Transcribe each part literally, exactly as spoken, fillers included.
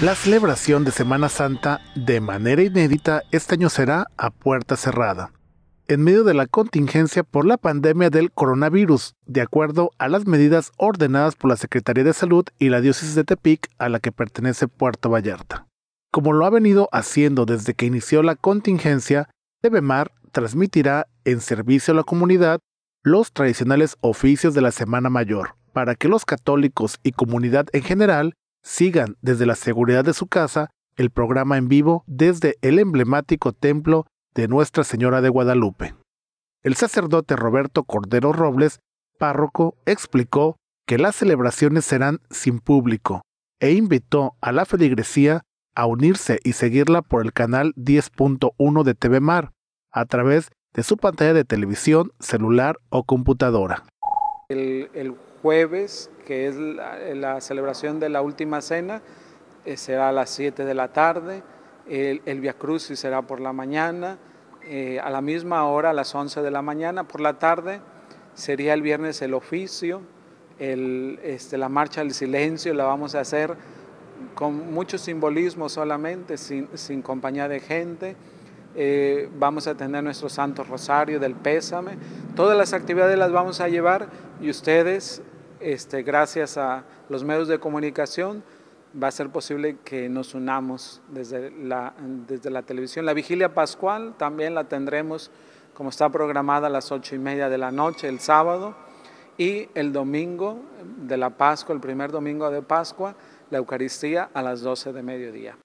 La celebración de Semana Santa, de manera inédita, este año será a puerta cerrada, en medio de la contingencia por la pandemia del coronavirus, de acuerdo a las medidas ordenadas por la Secretaría de Salud y la diócesis de Tepic, a la que pertenece Puerto Vallarta. Como lo ha venido haciendo desde que inició la contingencia, T V Mar transmitirá en servicio a la comunidad los tradicionales oficios de la Semana Mayor, para que los católicos y comunidad en general sigan desde la seguridad de su casa el programa en vivo desde el emblemático templo de Nuestra Señora de Guadalupe. El sacerdote Roberto Cordero Robles, párroco, explicó que las celebraciones serán sin público e invitó a la feligresía a unirse y seguirla por el canal diez punto uno de T V Mar, a través de su pantalla de televisión, celular o computadora. El, el jueves, que es la, la celebración de la Última Cena, eh, será a las siete de la tarde, el, el Via Crucis será por la mañana, eh, a la misma hora, a las once de la mañana. Por la tarde sería el viernes el oficio, el, este, la marcha del silencio la vamos a hacer con mucho simbolismo solamente, sin, sin compañía de gente. Eh, vamos a tener nuestro Santo Rosario del Pésame. Todas las actividades las vamos a llevar y ustedes, este, gracias a los medios de comunicación, va a ser posible que nos unamos desde la, desde la televisión. La vigilia pascual también la tendremos, como está programada, a las ocho y media de la noche el sábado, y el domingo de la Pascua, el primer domingo de Pascua, la Eucaristía a las doce de mediodía.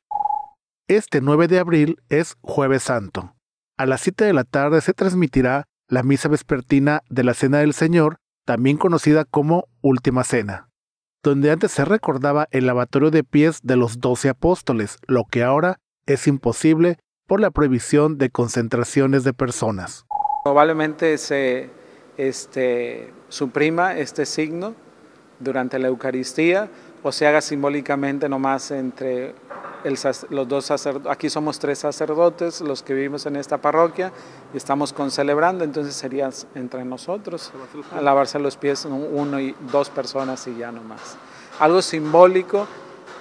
Este nueve de abril es Jueves Santo. A las siete de la tarde se transmitirá la misa vespertina de la Cena del Señor, también conocida como Última Cena, donde antes se recordaba el lavatorio de pies de los doce apóstoles, lo que ahora es imposible por la prohibición de concentraciones de personas. Probablemente se este, suprima este signo durante la Eucaristía o se haga simbólicamente nomás entre El, los dos sacerdotes. Aquí somos tres sacerdotes los que vivimos en esta parroquia y estamos concelebrando, entonces sería entre nosotros a lavarse los pies uno y dos personas y ya no más. Algo simbólico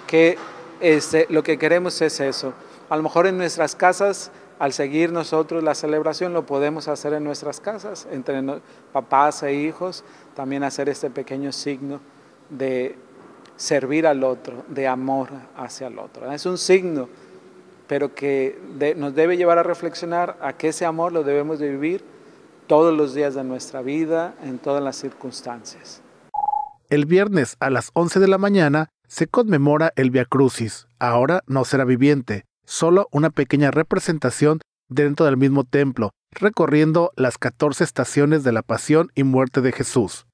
que este, lo que queremos es eso. A lo mejor en nuestras casas, al seguir nosotros la celebración, lo podemos hacer en nuestras casas, entre no, papás e hijos, también hacer este pequeño signo de servir al otro, de amor hacia el otro. Es un signo, pero que de, nos debe llevar a reflexionar a que ese amor lo debemos de vivir todos los días de nuestra vida, en todas las circunstancias. El viernes a las once de la mañana se conmemora el Via Crucis. Ahora no será viviente, solo una pequeña representación dentro del mismo templo, recorriendo las catorce estaciones de la pasión y muerte de Jesús.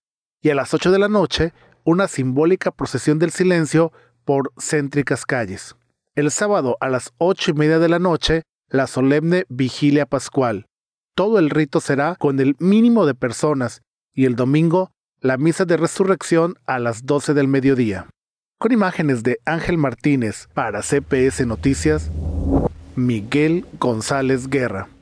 Y a las ocho de la noche, una simbólica procesión del silencio por céntricas calles. El sábado a las ocho y media de la noche, la solemne vigilia pascual. Todo el rito será con el mínimo de personas y el domingo, la misa de resurrección a las doce del mediodía. Con imágenes de Ángel Martínez para C P S Noticias, Miguel González Guerra.